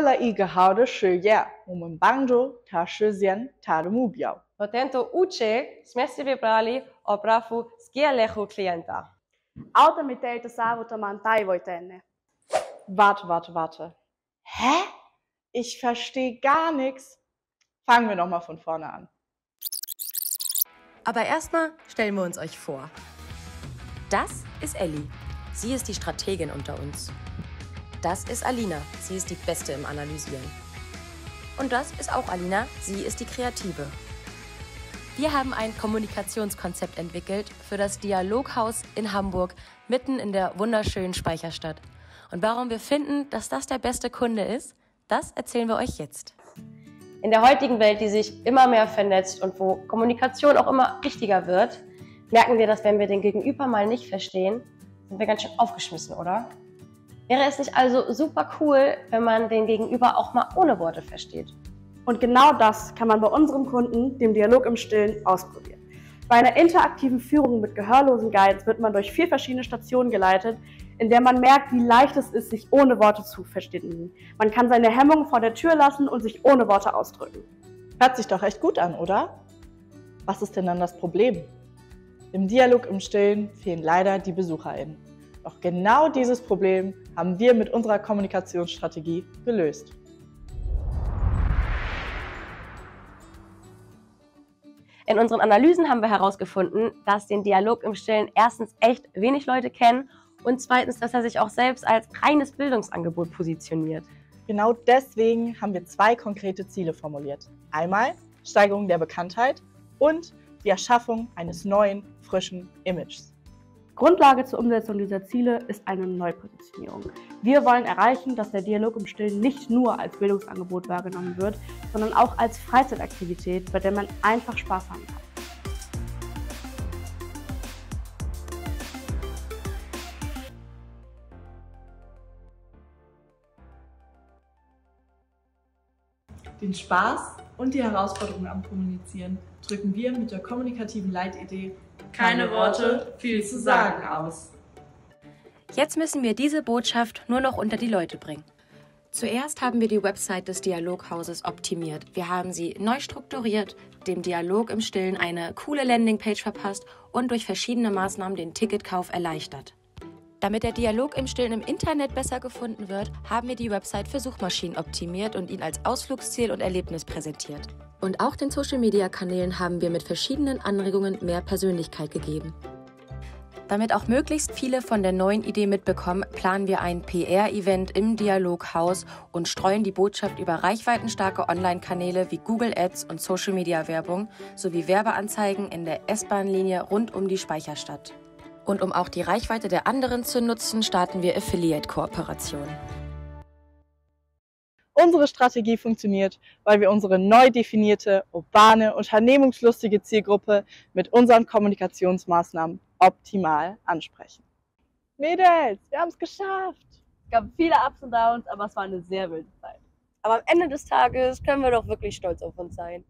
为了一个好的事业，我们帮助他实现他的目标。Portanto, UCE smesti vybrali opravu skierlechu klienta. Automitete saavutamään tavoitteenne. Warte. Hä? Ich verstehe gar nichts. Fangen wir nochmal von vorne an. Aber erstmal stellen wir uns euch vor. Das ist Elli. Sie ist die Strategin unter uns. Das ist Alina. Sie ist die Beste im Analysieren. Und das ist auch Alina. Sie ist die Kreative. Wir haben ein Kommunikationskonzept entwickelt für das Dialoghaus in Hamburg, mitten in der wunderschönen Speicherstadt. Und warum wir finden, dass das der beste Kunde ist, das erzählen wir euch jetzt. In der heutigen Welt, die sich immer mehr vernetzt und wo Kommunikation auch immer wichtiger wird, merken wir, dass wenn wir den Gegenüber mal nicht verstehen, sind wir ganz schön aufgeschmissen, oder? Wäre es nicht also super cool, wenn man den Gegenüber auch mal ohne Worte versteht? Und genau das kann man bei unserem Kunden, dem Dialog im Stillen, ausprobieren. Bei einer interaktiven Führung mit gehörlosen Guides wird man durch 4 verschiedene Stationen geleitet, in der man merkt, wie leicht es ist, sich ohne Worte zu verständigen. Man kann seine Hemmung vor der Tür lassen und sich ohne Worte ausdrücken. Hört sich doch echt gut an, oder? Was ist denn dann das Problem? Im Dialog im Stillen fehlen leider die BesucherInnen. Doch genau dieses Problem haben wir mit unserer Kommunikationsstrategie gelöst. In unseren Analysen haben wir herausgefunden, dass den Dialog im Stillen erstens echt wenig Leute kennen und zweitens, dass er sich auch selbst als reines Bildungsangebot positioniert. Genau deswegen haben wir 2 konkrete Ziele formuliert. Einmal Steigerung der Bekanntheit und die Erschaffung eines neuen, frischen Images. Grundlage zur Umsetzung dieser Ziele ist eine Neupositionierung. Wir wollen erreichen, dass der Dialog im Stillen nicht nur als Bildungsangebot wahrgenommen wird, sondern auch als Freizeitaktivität, bei der man einfach Spaß haben kann. Den Spaß und die Herausforderungen am Kommunizieren drücken wir mit der kommunikativen Leitidee Keine Worte, viel zu sagen aus. Jetzt müssen wir diese Botschaft nur noch unter die Leute bringen. Zuerst haben wir die Website des Dialoghauses optimiert. Wir haben sie neu strukturiert, dem Dialog im Stillen eine coole Landingpage verpasst und durch verschiedene Maßnahmen den Ticketkauf erleichtert. Damit der Dialog im Stillen im Internet besser gefunden wird, haben wir die Website für Suchmaschinen optimiert und ihn als Ausflugsziel und Erlebnis präsentiert. Und auch den Social-Media-Kanälen haben wir mit verschiedenen Anregungen mehr Persönlichkeit gegeben. Damit auch möglichst viele von der neuen Idee mitbekommen, planen wir ein PR-Event im Dialoghaus und streuen die Botschaft über reichweitenstarke Online-Kanäle wie Google Ads und Social-Media-Werbung sowie Werbeanzeigen in der S-Bahn-Linie rund um die Speicherstadt. Und um auch die Reichweite der anderen zu nutzen, starten wir Affiliate-Kooperationen. Unsere Strategie funktioniert, weil wir unsere neu definierte, urbane, unternehmungslustige Zielgruppe mit unseren Kommunikationsmaßnahmen optimal ansprechen. Mädels, wir haben es geschafft! Es gab viele Ups und Downs, aber es war eine sehr wilde Zeit. Aber am Ende des Tages können wir doch wirklich stolz auf uns sein.